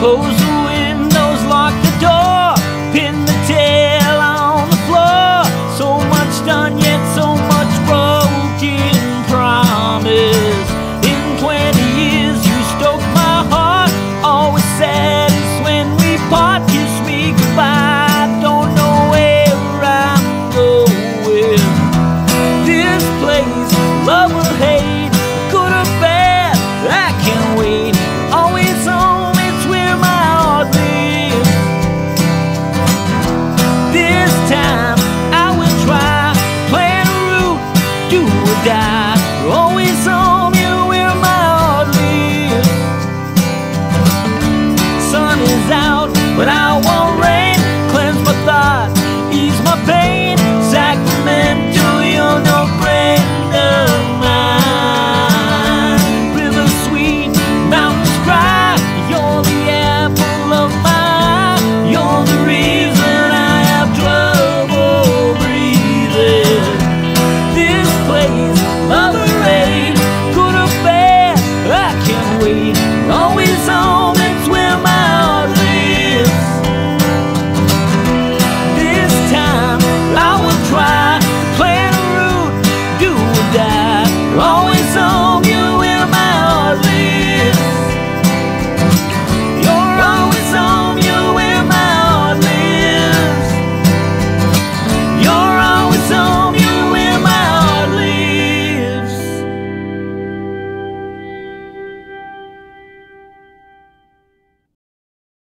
close the